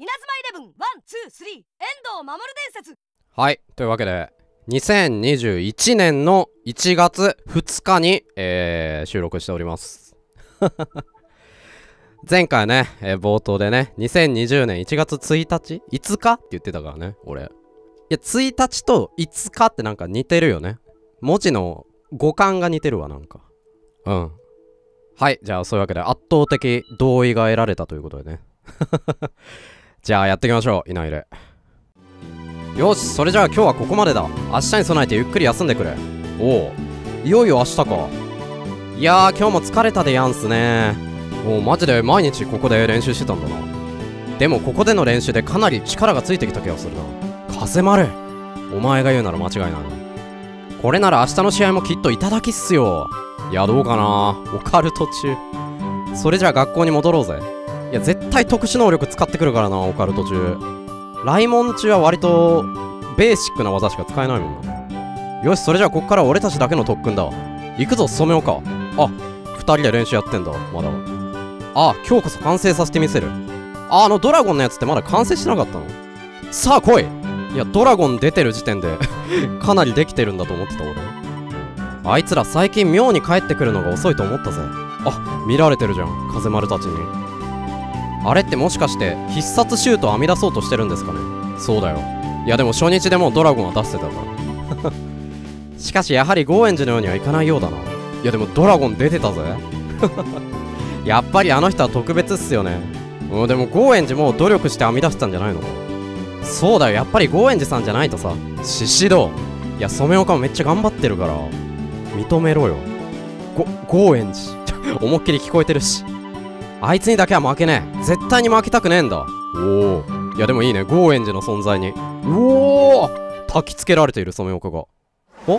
稲妻イレブン1、2、3、遠藤守伝説。はい、というわけで2021年の1月2日に、収録しております。前回ね、冒頭でね、2020年1月1日5日って言ってたからね、俺。いや、1日と5日ってなんか似てるよね。文字の語感が似てるわ、なんか。うん。はい、じゃあそういうわけで圧倒的同意が得られたということでね。じゃあやっていきましょう、稲入れ。よし、それじゃあ今日はここまでだ。明日に備えてゆっくり休んでくれ。おお、いよいよ明日か。いやー、今日も疲れたでやんすね。もうマジで毎日ここで練習してたんだな。でもここでの練習でかなり力がついてきた気がするな。風丸、お前が言うなら間違いないな。これなら明日の試合もきっといただきっすよ。いや、どうかな、オカルト中。それじゃあ学校に戻ろうぜ。いや、絶対特殊能力使ってくるからな、オカルト中。ライモン中は割とベーシックな技しか使えないもんな。よし、それじゃあこっから俺たちだけの特訓だ。行くぞ、染めようか。あ、二人で練習やってんだ、まだ。ああ、今日こそ完成させてみせる。あのドラゴンのやつってまだ完成してなかったの？さあ来い。いや、ドラゴン出てる時点でかなりできてるんだと思ってた俺。あいつら最近妙に帰ってくるのが遅いと思ったぜ。あ、見られてるじゃん、風丸たちに。あれってもしかして必殺シュートを編み出そうとしてるんですかね。そうだよ。いや、でも初日でもうドラゴンは出してたから。しかしやはりゴーエンジのようにはいかないようだな。いや、でもドラゴン出てたぜ。やっぱりあの人は特別っすよね。でもゴーエンジも努力して編み出したんじゃないのか。そうだよ、やっぱりゴーエンジさんじゃないとさ。獅子堂、いや、染岡もめっちゃ頑張ってるから認めろよ。ゴーエンジ思いっきり聞こえてるし。あいつにだけは負けねえ。絶対に負けたくねえんだ。おお。いや、でもいいね、ゴーエンジの存在に。うおお、焚きつけられている染岡が。おおお、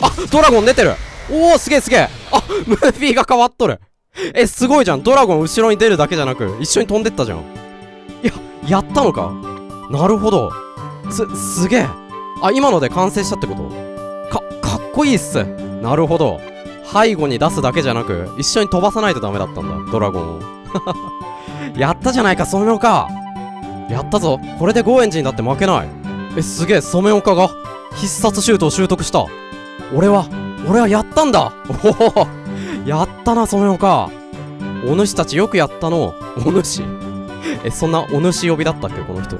あ、ドラゴン出てる。おお、すげえすげえ。あ、ムービーが変わっとる。え、すごいじゃん。ドラゴン後ろに出るだけじゃなく、一緒に飛んでったじゃん。いや、やったのか。なるほど。すげえ。あ、今ので完成したってことかっこいいっす。なるほど。背後に出すだけじゃなく、一緒に飛ばさないとダメだったんだ、ドラゴンを。やったじゃないか、染岡。やったぞ。これでゴーエンジにだって負けない。え、すげえ、染岡が必殺シュートを習得した。俺はやったんだ。おお、やったな、染岡。お主たちよくやったの。お主。え、そんなお主呼びだったっけ、この人。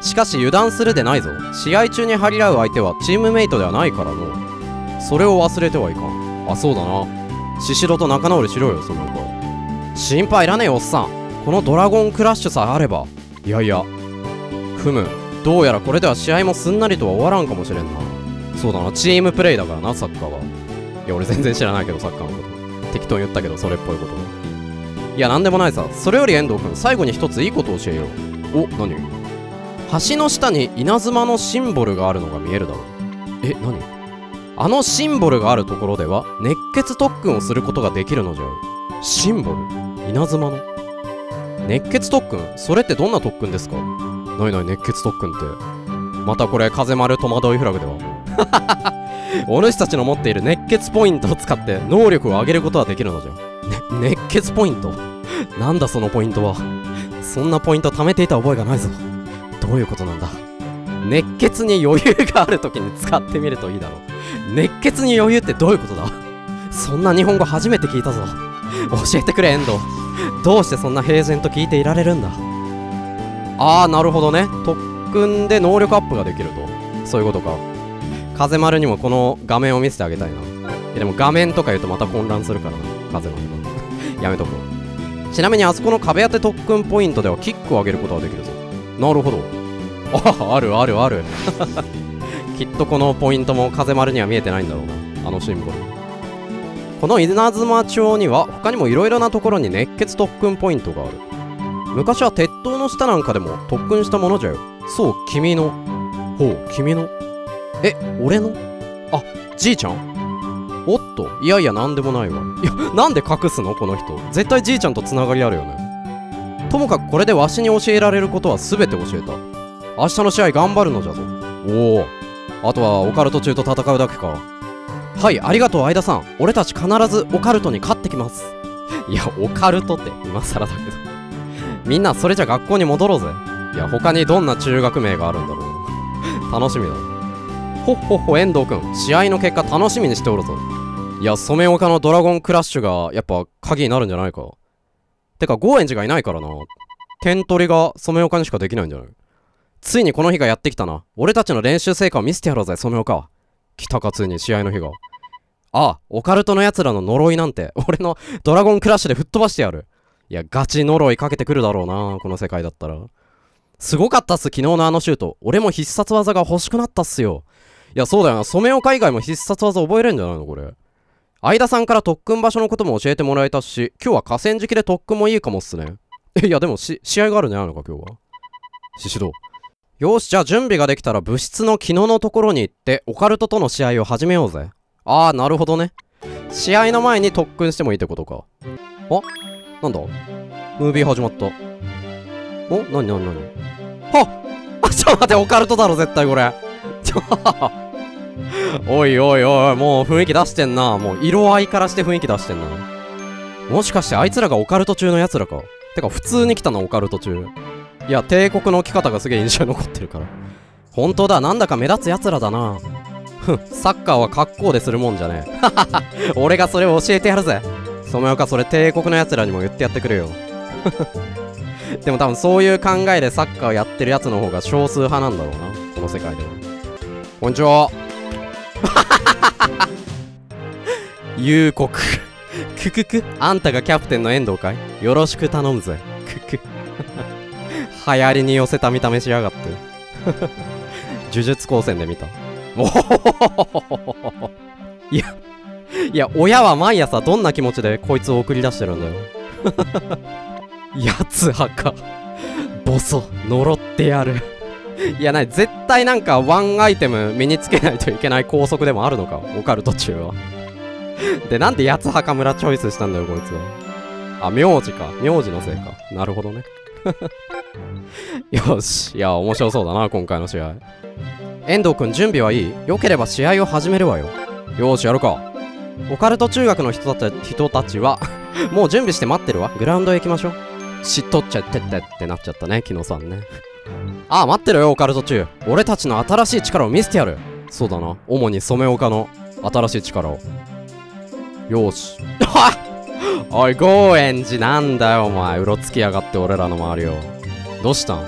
しかし油断するでないぞ。試合中に張り合う相手はチームメイトではないからの。それを忘れてはいかん。あ、そうだな。シシドと仲直りしろよ、その子。心配いらねえよ、おっさん。このドラゴンクラッシュさえあれば。いやいや。ふむ。どうやらこれでは試合もすんなりとは終わらんかもしれんな。そうだな、チームプレイだからな、サッカーは。いや、俺全然知らないけど、サッカーのこと。適当に言ったけど、それっぽいことね。いや、なんでもないさ。それより遠藤くん、最後に一ついいこと教えよう。お、何？橋の下に稲妻のシンボルがあるのが見えるだろう。え、何？あのシンボルがあるところでは熱血特訓をすることができるのじゃ。シンボル、稲妻の熱血特訓。それってどんな特訓ですか。ない熱血特訓ってまたこれ風丸戸惑いフラグでは。お主たちの持っている熱血ポイントを使って能力を上げることはできるのじゃ。熱血ポイント。なんだそのポイントは。そんなポイント貯めていた覚えがないぞ。どういうことなんだ。熱血に余裕がある時に使ってみるといいだろう。熱血に余裕ってどういうことだ。そんな日本語初めて聞いたぞ。教えてくれ、遠藤。どうしてそんな平然と聞いていられるんだ。あー、なるほどね。特訓で能力アップができると。そういうことか。風丸にもこの画面を見せてあげたいな。でも画面とか言うとまた混乱するからな、風丸が。やめとこう。ちなみにあそこの壁当て特訓ポイントではキックを上げることができるぞ。なるほど。ある。きっとこのポイントも風丸には見えてないんだろうな、あのシンボル。この稲妻町には他にもいろいろなところに熱血特訓ポイントがある。昔は鉄塔の下なんかでも特訓したものじゃよ。そう、君の。ほう、君の。え、俺の。あ、じいちゃん。おっと、いやいや、なんでもないわ。いや、なんで隠すのこの人。絶対じいちゃんとつながりあるよね。ともかくこれでわしに教えられることは全て教えた。明日の試合頑張るのじゃぞ。おお、あとはオカルト中と戦うだけか。はい、ありがとう相田さん。俺たち必ずオカルトに勝ってきます。いや、オカルトって今更だけど。みんなそれじゃ学校に戻ろうぜ。いや他にどんな中学名があるんだろう楽しみだ。ほっほっほ遠藤くん、試合の結果楽しみにしておるぞ。いや染岡のドラゴンクラッシュがやっぱ鍵になるんじゃないか。てかゴーエンジがいないからな、点取りが染岡にしかできないんじゃない。ついにこの日がやってきたな。俺たちの練習成果を見せてやろうぜ染岡。来たかついに試合の日が。ああオカルトのやつらの呪いなんて俺のドラゴンクラッシュで吹っ飛ばしてやる。いやガチ呪いかけてくるだろうなこの世界だったら。すごかったっす昨日のあのシュート。俺も必殺技が欲しくなったっすよ。いやそうだよな、染岡以外も必殺技覚えれんじゃないのこれ。相田さんから特訓場所のことも教えてもらえたし、今日は河川敷で特訓もいいかもっすね。いやでも試合があるんじゃないのか今日は。シシドよし、じゃあ準備ができたら部室の昨日のところに行ってオカルトとの試合を始めようぜ。ああなるほどね、試合の前に特訓してもいいってことか。あなんだムービー始まった。おなになになに、はっちょっと待って、オカルトだろ絶対これおいおいおい、もう雰囲気出してんな。もう色合いからして雰囲気出してんな。もしかしてあいつらがオカルト中のやつらか。てか普通に来たなオカルト中。いや帝国の置き方がすげえ印象に残ってるから。本当だ、なんだか目立つやつらだな。ふんサッカーは格好でするもんじゃねえ俺がそれを教えてやるぜ染岡。それ帝国のやつらにも言ってやってくれよでも多分そういう考えでサッカーやってるやつの方が少数派なんだろうなこの世界では。こんにちは幽国ククク、あんたがキャプテンの遠藤かい、よろしく頼むぜクク流行りに寄せた見た目しやがって呪術高専で見た。おいや親は毎朝どんな気持ちでこいつを送り出してるんだよやつはかボソ呪ってやるいやない絶対なんかワンアイテム身につけないといけない校則でもあるのかオカルト中はでなんで八つ墓村チョイスしたんだよこいつは。あ名字か、名字のせいか、なるほどねよし、いや面白そうだな今回の試合。遠藤くん準備はいい？良ければ試合を始めるわよ。よしやるか。オカルト中学の人たちはもう準備して待ってるわ。グラウンドへ行きましょう。しっとっちゃってってなっちゃったね昨日さんねああ待ってろよオカルト中、俺たちの新しい力を見せてやる。そうだな、主に染岡の新しい力を。よーしおいゴーエンジなんだよお前、うろつきやがって俺らの周りを。どうしたん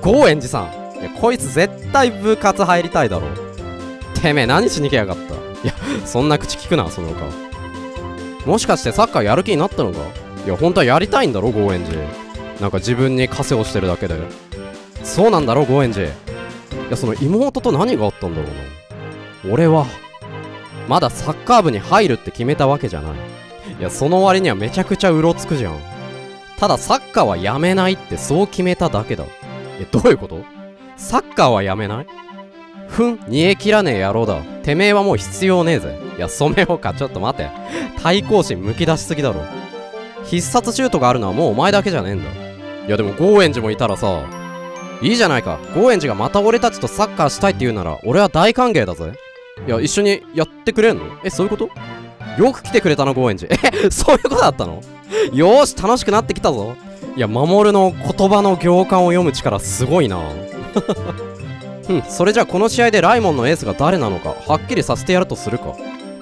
ゴーエンジさん。いやこいつ絶対部活入りたいだろ。てめえ何しに来やがった。いやそんな口聞くな染岡。もしかしてサッカーやる気になったのか。いや本当はやりたいんだろゴーエンジ、なんか自分に枷をしてるだけで。そうなんだろゴーエンジ。いやその妹と何があったんだろうな。俺はまだサッカー部に入るって決めたわけじゃない。いやその割にはめちゃくちゃうろつくじゃん。ただサッカーはやめないってそう決めただけだ。えどういうこと、サッカーはやめない。ふん煮え切らねえ野郎だ、てめえはもう必要ねえぜ。いや染岡ちょっと待て、対抗心むき出しすぎだろ。必殺シュートがあるのはもうお前だけじゃねえんだ。いやでもゴーエンジもいたらさいいじゃないか。ゴーエンジがまた俺たちとサッカーしたいって言うなら俺は大歓迎だぜ。いや一緒にやってくれんの。えそういうこと、よく来てくれたなゴーエンジえそういうことだったのよーし楽しくなってきたぞ。いや守の言葉の行間を読む力すごいなうんそれじゃあこの試合でライモンのエースが誰なのかはっきりさせてやるとするか。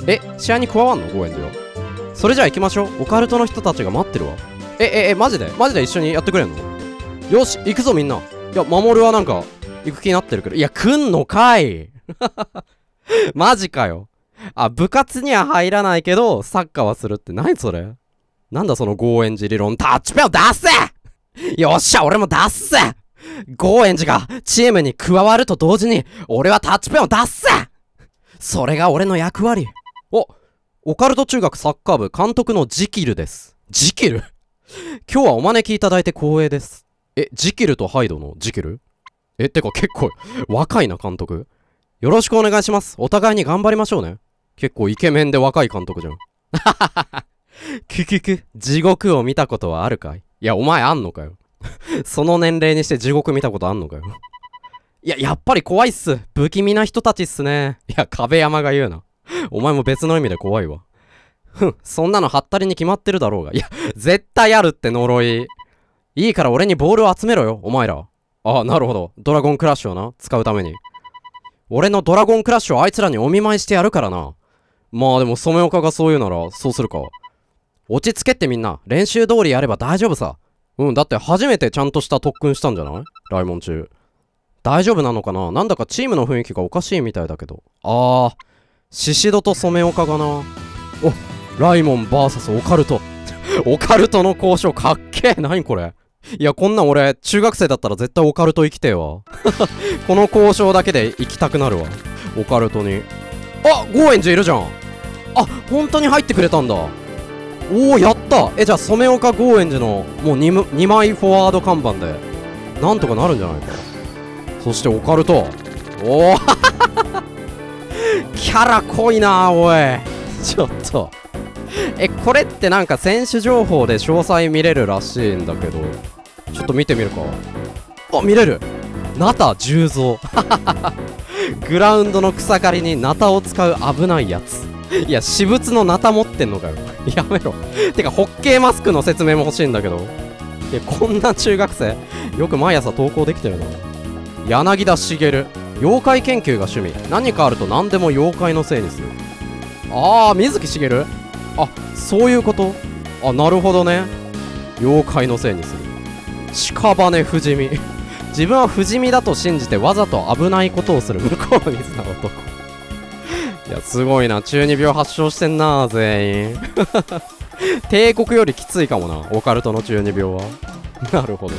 え試合に加わんのゴーエンジよ。それじゃあ行きましょう、オカルトの人たちが待ってるわ。マジでマジで一緒にやってくれんの。よし行くぞみんな。いや守はなんか行く気になってるけど、いや来んのかいマジかよ。あ部活には入らないけどサッカーはするって何それ、なんだそのゴーエンジ理論。タッチペンを出せよっしゃ俺も出せ。ゴーエンジがチームに加わると同時に俺はタッチペンを出せ、それが俺の役割。オカルト中学サッカー部監督のジキルです。ジキル今日はお招きいただいて光栄です。えジキルとハイドのジキル、えてか結構若いな監督。よろしくお願いします、お互いに頑張りましょうね。結構イケメンで若い監督じゃんククク地獄を見たことはあるかい。いやお前あんのかよその年齢にして地獄見たことあんのかよいややっぱり怖いっす、不気味な人たちっすね。いや壁山が言うな、お前も別の意味で怖いわ。ふんそんなのハッタリに決まってるだろうが。いや絶対あるって呪い。いいから俺にボールを集めろよ、お前ら。ああ、なるほど。ドラゴンクラッシュをな、使うために。俺のドラゴンクラッシュをあいつらにお見舞いしてやるからな。まあでも、染岡がそう言うなら、そうするか。落ち着けってみんな。練習通りやれば大丈夫さ。うん、だって初めてちゃんとした特訓したんじゃない？来問中。大丈夫なのかな？なんだかチームの雰囲気がおかしいみたいだけど。あー、シシドと染岡がな。お、ライモン VS オカルト。オカルトの交渉かっけえ。何これ。いや、こんなん俺、中学生だったら絶対オカルト行きてえわ。この交渉だけで行きたくなるわ。オカルトに。あ、ゴーエンジいるじゃん。あ、本当に入ってくれたんだ。おお、やった。え、じゃあ、染岡ゴーエンジの、もう 2枚フォワード看板で、なんとかなるんじゃないか。そして、オカルト。おーキャラ濃いなあ、おい。ちょっと。え、これってなんか選手情報で詳細見れるらしいんだけど。ちょっと見てみるか。あ、見れる。ナタ重造。グラウンドの草刈りにナタを使う危ないやつ。いや、私物のナタ持ってんのかよ。やめろ。てか、ホッケーマスクの説明も欲しいんだけど。いや、こんな中学生、よく毎朝投稿できてるな。柳田茂。妖怪研究が趣味。何かあると何でも妖怪のせいにする。ああ、水木しげる。あ、そういうこと。あ、なるほどね。妖怪のせいにする。屍不死身。自分は不死身だと信じてわざと危ないことをする向こう水な男。いや、すごいな。中二病発症してんな、全員。帝国よりきついかもな、オカルトの中二病は。なるほど。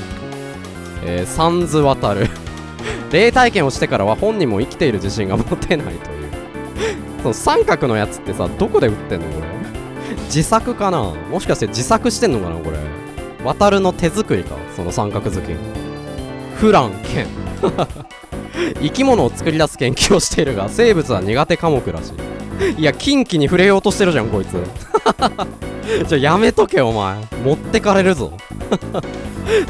サンズ渡る。霊体験をしてからは本人も生きている自信が持てないという。その三角のやつってさ、どこで売ってんのこれ。自作かな。もしかして自作してんのかなこれ。渡るの手作りか、その三角頭巾。フラン剣。生き物を作り出す研究をしているが、生物は苦手科目らしい。いや、近畿に触れようとしてるじゃんこいつ。じゃやめとけお前。持ってかれるぞ。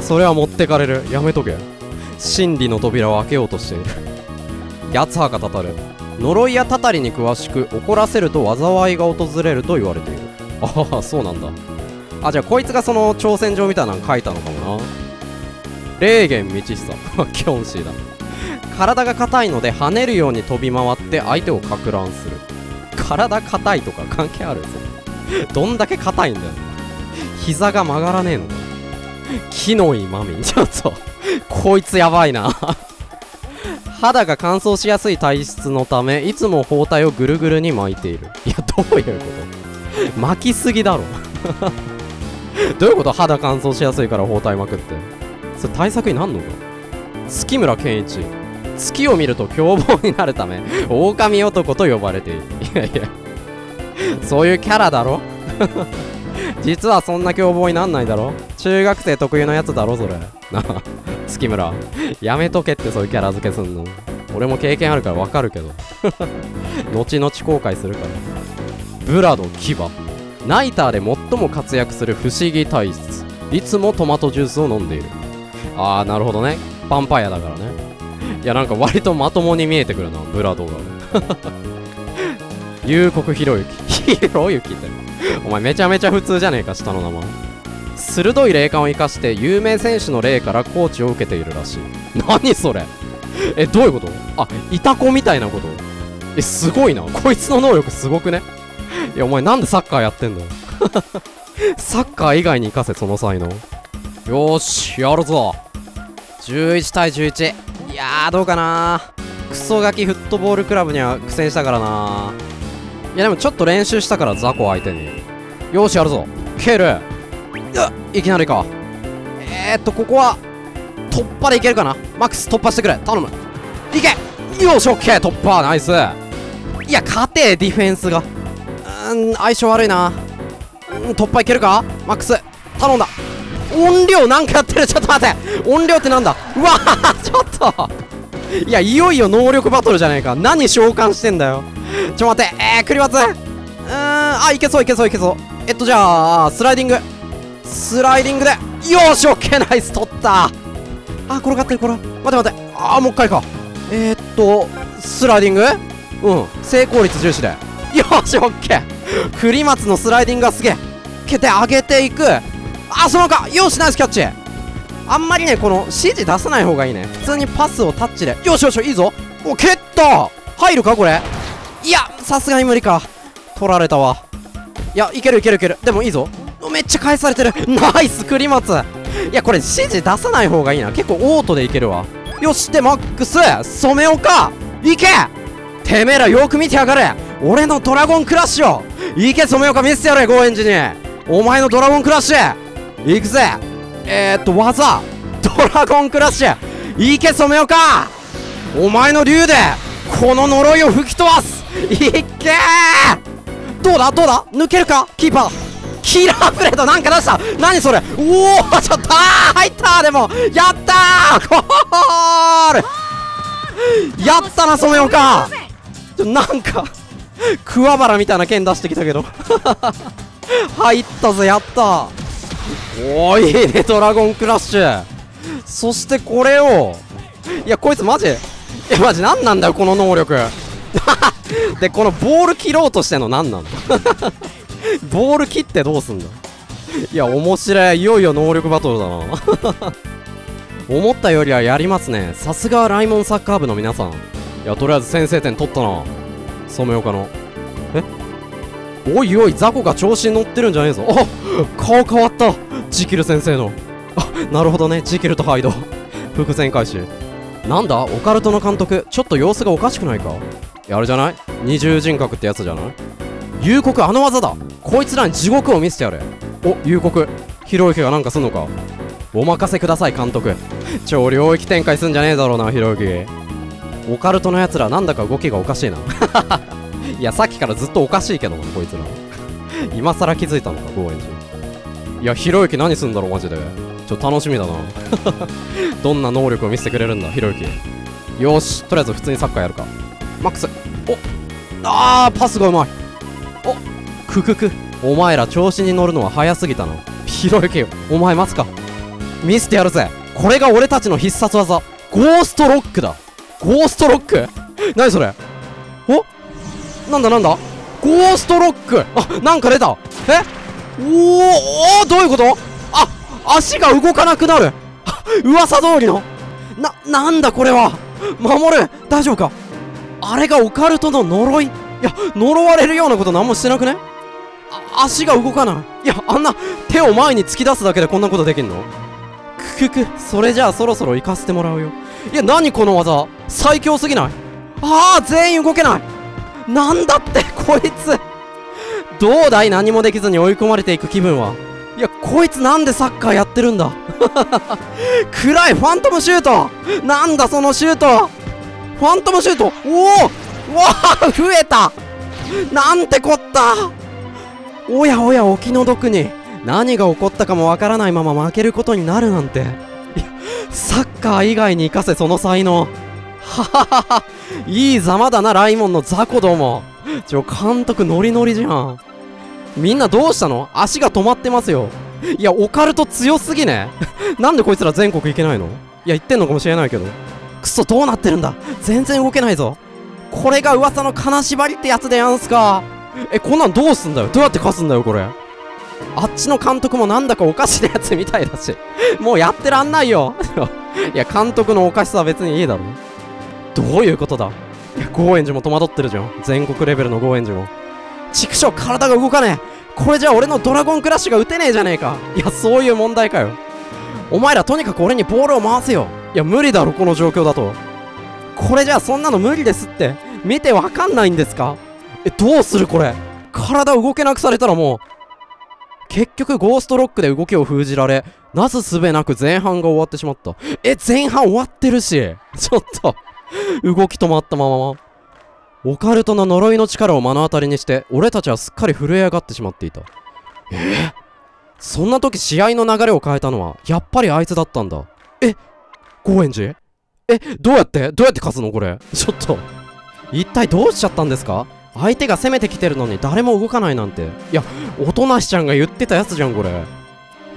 それは持ってかれる。やめとけ。真理の扉を開けようとしている。八つ墓たたる。呪いやたたりに詳しく、怒らせると災いが訪れると言われている。ああ、そうなんだ。あ、じゃあこいつがその挑戦状みたいなの書いたのかもな。霊元道久。キョンシーだ。体が硬いので跳ねるように飛び回って相手をかく乱する。体硬いとか関係ある？どんだけ硬いんだよ。膝が曲がらねえのか。木のいまみ。ちょっとこいつやばいな。肌が乾燥しやすい体質のため、いつも包帯をぐるぐるに巻いている。いや、どういうこと？巻きすぎだろ。どういうこと？肌乾燥しやすいから包帯巻くって、それ対策になんのか。月村健一。月を見ると凶暴になるため狼男と呼ばれている。いやいや、そういうキャラだろ。実はそんな凶暴になんないだろ。中学生特有のやつだろそれな。あ、月村やめとけって、そういうキャラ付けすんの。俺も経験あるからわかるけど。後々後悔するから。ブラド牙。ナイターで最も活躍する不思議体質。いつもトマトジュースを飲んでいる。ああ、なるほどね。ヴァンパイアだからね。いや、なんか割とまともに見えてくるな、ブラドが。夕刻ひろゆき。ひろゆきってお前めちゃめちゃ普通じゃねえか、下の名前。鋭い霊感を生かして有名選手の霊からコーチを受けているらしい。何それ。え、どういうこと？あ、イタコみたいなこと。え、すごいな。こいつの能力すごくね。いや、お前なんでサッカーやってんのよ。サッカー以外に生かせ、その才能。よーし、やるぞ。11対11。いやー、どうかな。クソガキフットボールクラブには苦戦したからな。いや、でもちょっと練習したから、雑魚相手に。よーし、やるぞ。蹴る。いきなりか。ここは、突破でいけるかな。マックス、突破してくれ。頼む。いけ。よし、オッケー。突破。ナイス。いや、勝て、ディフェンスが。相性悪いな。突破いけるか。マックス、頼んだ。音量なんかやってる。ちょっと待って。音量ってなんだ。うわぁ、ちょっと。いや、いよいよ能力バトルじゃねえか。何召喚してんだよ。ちょ、待って。クリワツ。あ、いけそういけそういけそう。じゃあ、スライディング。スライディングで。よーし、オッケー、ナイス、取った。あ、転がってる、転がってる。待って待って。あー、もう一回か。スライディング、うん。成功率重視で。よーし、オッケー。栗松のスライディングがすげえ。蹴って、上げていく。あ、その他。よーし、ナイスキャッチ。あんまりね、この指示出さない方がいいね。普通にパスをタッチで。よしよし、いいぞ。お、蹴った。入るかこれ。いや、さすがに無理か。取られたわ。いや、いけるいけるいける。でもいいぞ。めっちゃ返されてる。ナイス、クリマツ。いや、これ指示出さない方がいいな。結構オートでいけるわ。よし、で、マックス、染岡、いけ。てめえらよく見てやがれ。俺のドラゴンクラッシュを。いけ、染岡、見せてやれ、ゴーエンジに。お前のドラゴンクラッシュ。いくぜ。技。ドラゴンクラッシュ。いけ、染岡。お前の竜で、この呪いを吹き飛ばす。いけー。どうだどうだ、抜けるかキーパー。キラープレートなんか出した。何それ。おお、ちょっと、入った。でもやったー、ゴール。やったな染岡。なんか桑原みたいな剣出してきたけど入ったぜ。やった。おい、いいね、ドラゴンクラッシュ。そしてこれを、いや、こいつマジ、マジ何なんだよこの能力で、このボール切ろうとしてんの何なのボール切ってどうすんだ。いや、面白い。いよいよ能力バトルだな思ったよりはやりますね。さすがライモンサッカー部の皆さん。いや、とりあえず先制点取ったな、染岡の。え、おいおい、雑魚が調子に乗ってるんじゃねえぞ。あ、顔変わった、ジキル先生の。あ、なるほどね、ジキルとハイド伏線回収。なんだ、オカルトの監督、ちょっと様子がおかしくないか。いや、あれじゃない、二重人格ってやつじゃない。幽谷、あの技だ。こいつらに地獄を見せてやれ。お、幽谷、ひろゆきがなんかすんのか。お任せください監督。超領域展開すんじゃねえだろうな、ひろゆき。オカルトのやつら、なんだか動きがおかしいな。いや、さっきからずっとおかしいけどな、こいつら。今さら気づいたのか、ゴーエンジ。いや、ひろゆき何すんだろうマジで。ちょっと楽しみだなどんな能力を見せてくれるんだ、ひろゆき。よし、とりあえず普通にサッカーやるか。マックス、お、あー、パスがうまい。お、ククク、お前ら調子に乗るのは早すぎたな。ひろゆきよ、お前待つか。見せてやるぜ。これが俺たちの必殺技、ゴーストロックだ。ゴーストロック何それ。お、なんだなんだ、ゴーストロック。あ、なんか出た。え、おお、どういうこと。あ、足が動かなくなる噂通りのなんだこれは。守る、大丈夫か。あれがオカルトの呪い。いや、呪われるようなこと何もしてなくね。足が動かない。いや、あんな手を前に突き出すだけでこんなことできんの。くくく、それじゃあそろそろ行かせてもらうよ。いや、何この技、最強すぎない。ああ、全員動けない。なんだってこいつ。どうだい、何もできずに追い込まれていく気分は。いや、こいつなんでサッカーやってるんだ暗いファントムシュート、なんだそのシュート。ファントムシュート、おお、わあ、増えた。なんてこった。おやおや、お気の毒に。何が起こったかもわからないまま負けることになるなんて。いや、サッカー以外に生かせその才能。はははは、いいざまだなライモンの雑魚ども。監督ノリノリじゃん。みんなどうしたの。足が止まってますよ。いや、オカルト強すぎねなんでこいつら全国行けないの。いや、言ってんのかもしれないけど、クソ、どうなってるんだ。全然動けないぞ。これが噂の金縛りってやつでやんすか。え、こんなんどうすんだよ。どうやって勝つんだよこれ。あっちの監督もなんだかおかしなやつみたいだし、もうやってらんないよいや、監督のおかしさは別にいいだろ。どういうことだ。いや、ゴーエンジも戸惑ってるじゃん。全国レベルのゴーエンジも。畜生、体が動かねえ。これじゃ俺のドラゴンクラッシュが打てねえじゃねえか。いや、そういう問題かよ。お前らとにかく俺にボールを回せよ。いや、無理だろこの状況だと。これじゃあそんなの無理ですって。見てわかんないんですか。え、どうするこれ。体動けなくされたらもう。結局ゴーストロックで動きを封じられ、なすすべなく前半が終わってしまった。え、前半終わってるし、ちょっと動き止まったまま。オカルトの呪いの力を目の当たりにして、俺たちはすっかり震え上がってしまっていた。そんな時試合の流れを変えたのは、やっぱりあいつだったんだ。え、高円寺。え、どうやって勝つのこれ。ちょっと、一体どうしちゃったんですか。相手が攻めてきてるのに誰も動かないなんて。いや、おとなしちゃんが言ってたやつじゃんこれ。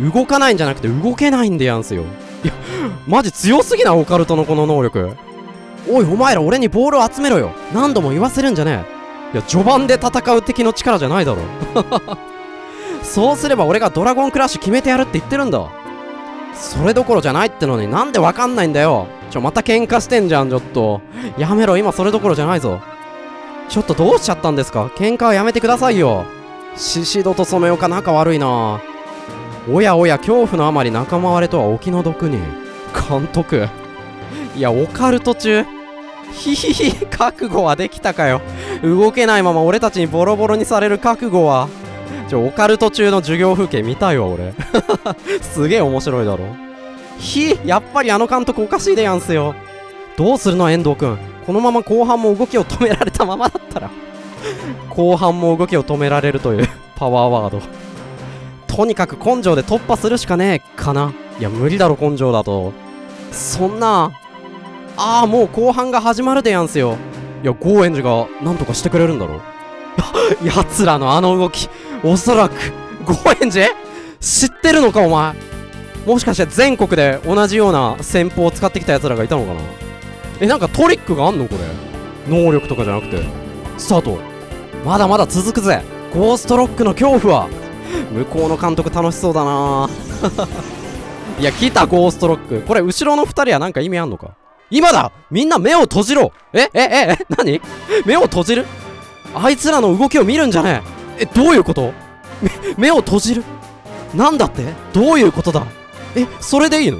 動かないんじゃなくて動けないんでやんすよ。いや、マジ強すぎなオカルトのこの能力。おい、お前ら俺にボールを集めろよ。何度も言わせるんじゃねえ。いや、序盤で戦う敵の力じゃないだろそうすれば俺がドラゴンクラッシュ決めてやるって言ってるんだ。それどころじゃないってのになんでわかんないんだよ。また喧嘩してんじゃん、ちょっと。やめろ、今それどころじゃないぞ。ちょっとどうしちゃったんですか？喧嘩はやめてくださいよ。シシドとソメオカ仲悪いな。おやおや、恐怖のあまり仲間割れとはお気の毒に。監督。いや、オカルト中。ひひひ、覚悟はできたかよ。動けないまま俺たちにボロボロにされる覚悟は。オカルト中の授業風景見たいわ、俺。すげえ面白いだろ。やっぱりあの監督おかしいでやんすよ。どうするの、遠藤くん。このまま後半も動きを止められたままだったら。後半も動きを止められるというパワーワード。とにかく根性で突破するしかねえかな。いや、無理だろ、根性だと。そんな。ああ、もう後半が始まるでやんすよ。いや、ゴーエンジがなんとかしてくれるんだろ。奴らのあの動き、おそらく、ゴーエンジ知ってるのか、お前。もしかして全国で同じような戦法を使ってきた奴らがいたのかな。なんかトリックがあんのこれ。能力とかじゃなくて。スタート。まだまだ続くぜ。ゴーストロックの恐怖は。向こうの監督楽しそうだな。いや、来た、ゴーストロック。これ、後ろの二人はなんか意味あんのか。今だ！みんな目を閉じろ！何？目を閉じる？あいつらの動きを見るんじゃねえ。どういうこと？目を閉じる？なんだって？どういうことだ？それでいいの？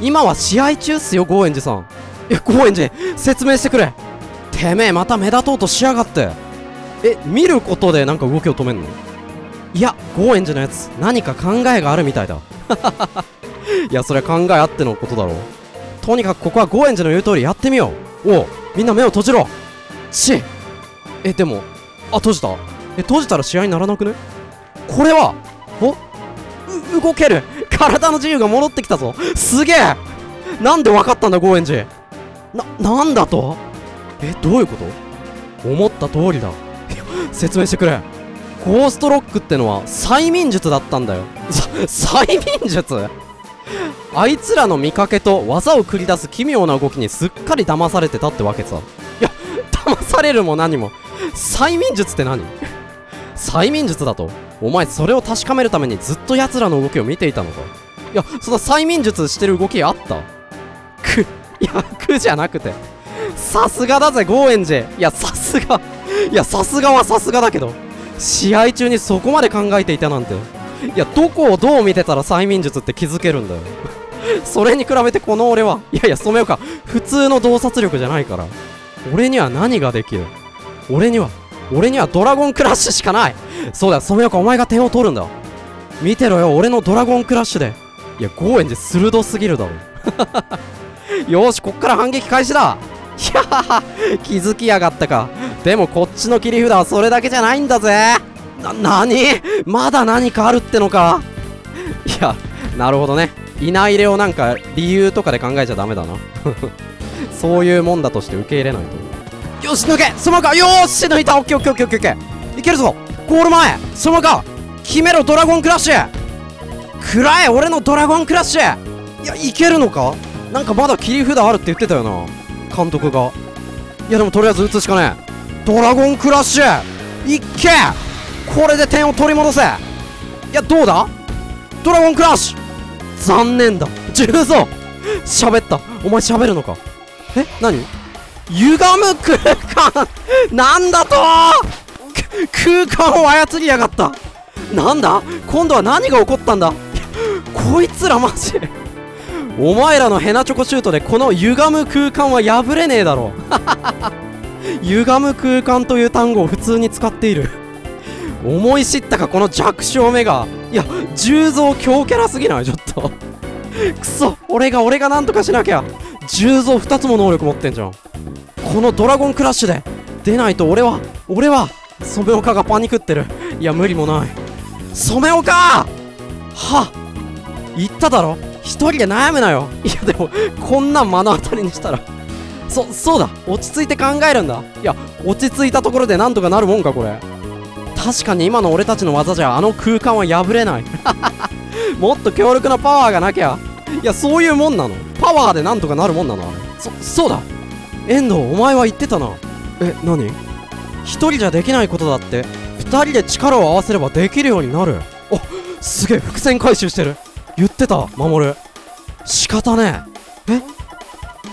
今は試合中っすよ、ゴーエンジさん。ゴーエンジ、説明してくれ。てめえ、また目立とうとしやがって。見ることでなんか動きを止めんの？いや、ゴーエンジのやつ、何か考えがあるみたいだ。いや、それは考えあってのことだろう。とにかくここはゴーエンジの言う通りやってみよう。おう、みんな目を閉じろ。でも、閉じた。閉じたら試合にならなくね？これは、動ける。体の自由が戻ってきたぞ。すげえ。なんでわかったんだ、ゴーエンジ。なんだと？どういうこと？思った通りだ。説明してくれ。ゴーストロックってのは催眠術だったんだよ。催眠術？あいつらの見かけと技を繰り出す奇妙な動きにすっかり騙されてたってわけさ。いや、騙されるも何も。催眠術って何？催眠術だと？お前、それを確かめるためにずっと奴らの動きを見ていたのか。いや、その催眠術してる動きあった？苦じゃなくて。さすがだぜ、ゴーエンジ。いや、さすが。いや、さすがはさすがだけど。試合中にそこまで考えていたなんて。いや、どこをどう見てたら催眠術って気づけるんだよ。それに比べてこの俺は、いやいや、染岡、普通の洞察力じゃないから。俺には何ができる？俺にはドラゴンクラッシュしかない。そうだ、染岡、お前が点を取るんだ。見てろよ、俺のドラゴンクラッシュで。いや、ゴーエンジ鋭すぎるだろ。よーし、こっから反撃開始だ。いやー、気づきやがったか。でもこっちの切り札はそれだけじゃないんだぜ。何？まだ何かあるってのか。いや、なるほどね。いないれをなんか理由とかで考えちゃダメだな。そういうもんだとして受け入れないと。よし、抜けそのか。よーし、抜いた。オッケーオッケーオッケーオッケー。いけるぞ、ゴール前。そのか、決めろ、ドラゴンクラッシュ。食らえ、俺のドラゴンクラッシュ。いや、いけるのか。なんかまだ切り札あるって言ってたよな、監督が。いや、でもとりあえず打つしかねえ。ドラゴンクラッシュ、いっけ。これで点を取り戻せ。いや、どうだ、ドラゴンクラッシュ。残念だ、十三。喋った。お前喋るのか。何？歪む空間。なんだとー。空間を操りやがった。なんだ、今度は何が起こったんだ。こいつらマジ。お前らのヘナチョコシュートでこの歪む空間は破れねえだろ。歪む空間という単語を普通に使っている。思い知ったか、この弱小目が。いや、十三強キャラすぎない、ちょっと。くそ、俺がなんとかしなきゃ。十三2つも能力持ってんじゃん。このドラゴンクラッシュで出ないと俺は染岡がパニクってる。いや、無理もない。染岡！言っただろ、一人で悩むなよ。いや、でもこんなん目の当たりにしたら。そうだ、落ち着いて考えるんだ。いや、落ち着いたところでなんとかなるもんか、これ。確かに今の俺たちの技じゃあの空間は破れない。もっと強力なパワーがなきゃ。いや、そういうもんなの。パワーでなんとかなるもんなの。そうだ、遠藤、お前は言ってたな。何？一人じゃできないことだって、二人で力を合わせればできるようになる。お、すげえ、伏線回収してる。言ってた、守る。仕方ねえ。え、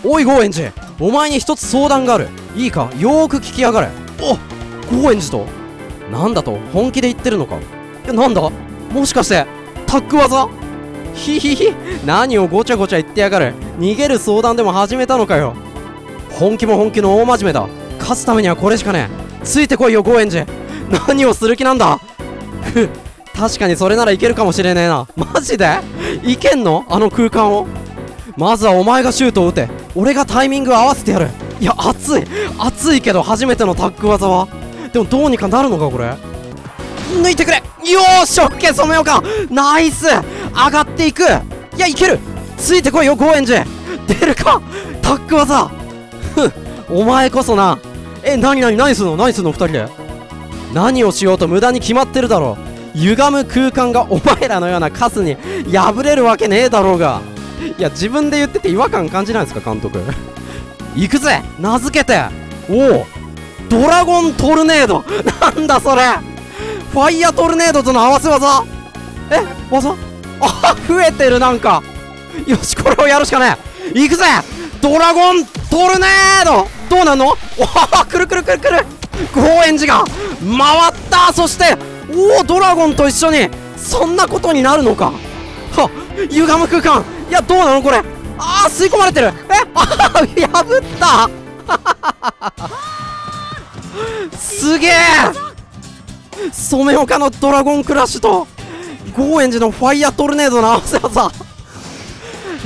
おいゴーエンジ、お前に一つ相談がある。いいか、よーく聞きやがれ。おっ、ゴーエンジとなんだと、本気で言ってるのか。いや、なんだ、もしかしてタッグ技。ひひひ、何をごちゃごちゃ言ってやがる。逃げる相談でも始めたのかよ。本気も本気の大真面目だ。勝つためにはこれしかねえ。ついてこいよゴーエンジ。何をする気なんだ。ふっ、確かにそれならいけるかもしれねえな。マジでいけんの、あの空間を。まずはお前がシュートを打て、俺がタイミング合わせてやる。いや、熱い熱いけど、初めてのタッグ技は。でもどうにかなるのかこれ。抜いてくれ。よーし、オッケー、染めようか。ナイス、上がっていく。いや、いける。ついてこいよゴーエンジ。出るかタッグ技。ふっ、お前こそな。え、何すんの、何すんの、2人で何をしようと無駄に決まってるだろう。歪む空間がお前らのようなカスに破れるわけねえだろうが。いや、自分で言ってて違和感感じないですか監督。行くぜ、名付けて。おお、ドラゴントルネード。なんだそれ、ファイヤートルネードとの合わせ技。え、技、あ、増えてる。なんか、よし、これをやるしかねえ。行くぜドラゴントルネード。どうなんの。おお、くるくるくるくる、ゴーエンジが回った。そしておお、ドラゴンと一緒にそんなことになるのか。はっ、歪む空間。いや、どうなのこれ。ああ、吸い込まれてる。え、あ破ったすげえ、染岡のドラゴンクラッシュとゴーエンジのファイヤートルネードの合わせ技。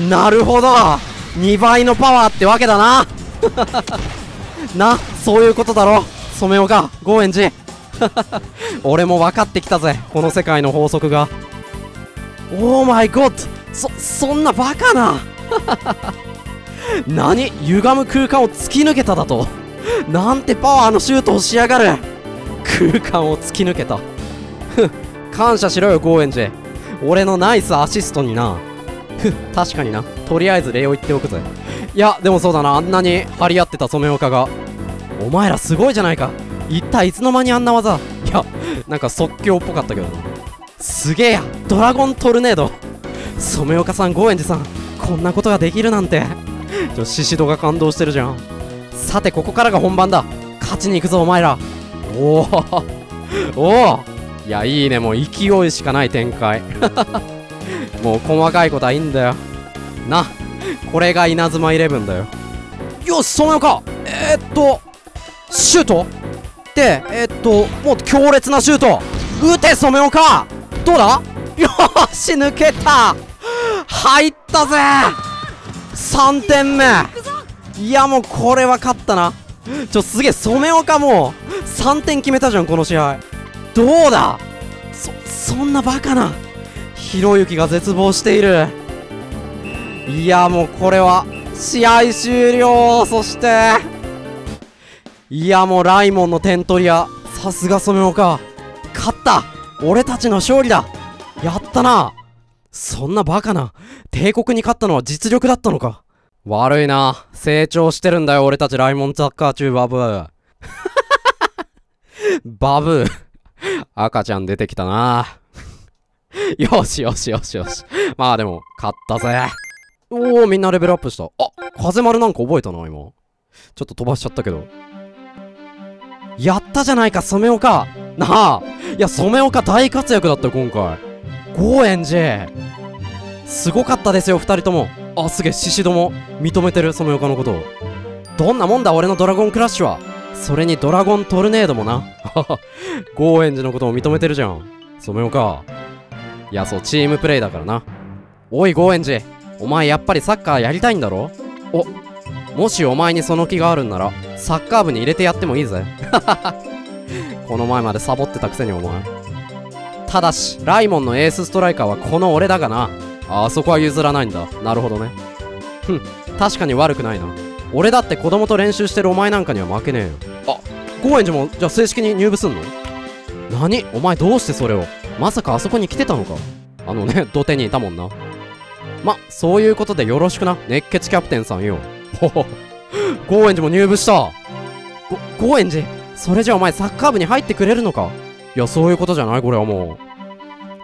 なるほど、2倍のパワーってわけだな。な、そういうことだろ染岡、ゴーエンジ。俺も分かってきたぜ、この世界の法則が。オーマイゴッド、そんなバカな。何、歪む空間を突き抜けただと。なんてパワーのシュートをしやがる。空間を突き抜けた。感謝しろよゴーエンジ、俺のナイスアシストにな。確かにな。とりあえず礼を言っておくぜ。いや、でもそうだな、あんなに張り合ってた染岡が、お前らすごいじゃないか。一体いつの間にあんな技。いや、なんか即興っぽかったけどな。すげえや、ドラゴントルネード。染岡さん、ゴーエンジさん、こんなことができるなんて。シシドが感動してるじゃん。さて、ここからが本番だ。勝ちに行くぞお前ら。おおおお、いや、いいね、もう勢いしかない展開。もう細かいことはいいんだよな。これが稲妻イレブンだよ。よし染岡、シュートで、もう強烈なシュート打て染岡。どうだ、よーし、抜けた。入ったぜ3点目。いや、もうこれは勝ったな。すげえ、染岡もう3点決めたじゃんこの試合。どうだ、そんなバカな。ひろゆきが絶望している。いや、もうこれは試合終了。そしていや、もうライモンの点取り屋、さすが染岡、勝った。俺たちの勝利だ。やったな。そんなバカな。帝国に勝ったのは実力だったのか。悪いな、成長してるんだよ俺たちライモンサッカー中バブー。バブー。赤ちゃん出てきたな。よしよしよしよし、まあでも勝ったぜ。おお、みんなレベルアップした。あ、風丸なんか覚えたな今。ちょっと飛ばしちゃったけど。やったじゃないか染岡。なあ、いや、染岡大活躍だったよ今回。ゴーエンジすごかったですよ2人とも。あ、すげえ、シシドも認めてる染岡のことを。どんなもんだ俺のドラゴンクラッシュは。それにドラゴントルネードもな。ゴーエンジのことも認めてるじゃん染岡。いや、そう、チームプレイだからな。おいゴーエンジ、お前やっぱりサッカーやりたいんだろ。お、もしお前にその気があるんならサッカー部に入れてやってもいいぜ。この前までサボってたくせにお前。ただしライモンのエースストライカーはこの俺だがな。あそこは譲らないんだ。なるほどね。ふん、確かに悪くないな。俺だって子供と練習してるお前なんかには負けねえよ。あ、ゴーエンジもじゃあ正式に入部すんの。何、お前どうしてそれを。まさかあそこに来てたのか。あのね、土手にいたもんな。ま、そういうことでよろしくな熱血キャプテンさんよ。ゴーエンジも入部した。ゴーエンジ、それじゃあお前サッカー部に入ってくれるのか。いや、そういうことじゃないこれはも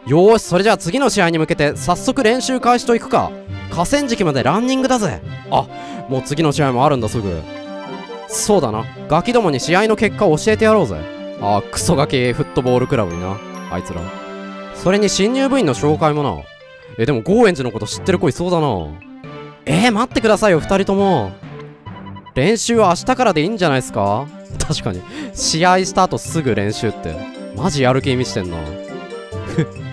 う。よーし、それじゃあ次の試合に向けて早速練習開始といくか。河川敷までランニングだぜ。あ、もう次の試合もあるんだ、すぐ。そうだな、ガキどもに試合の結果を教えてやろうぜ。ああ、クソガキフットボールクラブにな、あいつら。それに新入部員の紹介もな。でもゴーエンジのこと知ってる子いそうだな。待ってくださいよ、二人とも。練習は明日からでいいんじゃないっすか？確かに。試合した後すぐ練習って。マジやる気見してんな。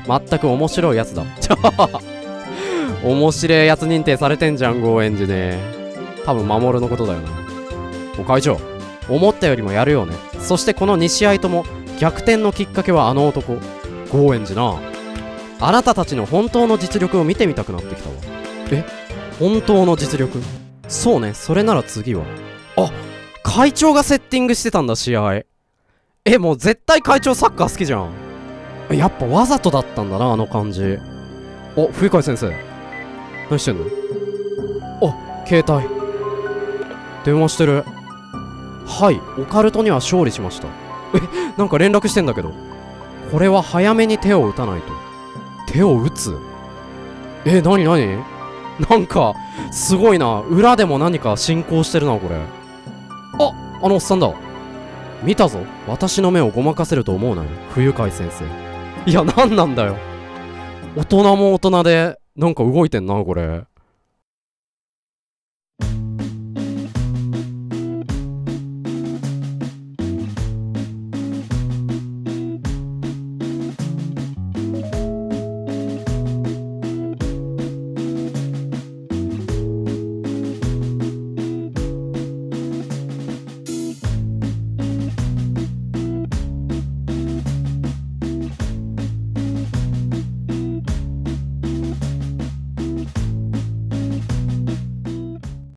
全く面白いやつだ。面白いやつ認定されてんじゃん、ゴーエンジね。多分、守のことだよな。お会長、思ったよりもやるよね。そしてこの2試合とも、逆転のきっかけはあの男。ゴーエンジな。あなたたちの本当の実力を見てみたくなってきたわ。本当の実力？そうね、それなら次は。あ、会長がセッティングしてたんだ、試合。もう絶対会長サッカー好きじゃん。やっぱわざとだったんだな、あの感じ。お、冬川先生。何してんの？あ、携帯。電話してる。はい、オカルトには勝利しました。なんか連絡してんだけど。これは早めに手を打たないと。手を打つ？なになんか、すごいな。裏でも何か進行してるな、これ。あ、あのおっさんだ。見たぞ。私の目をごまかせると思うなよ、冬海先生。いや、なんなんだよ。大人も大人で、なんか動いてんな、これ。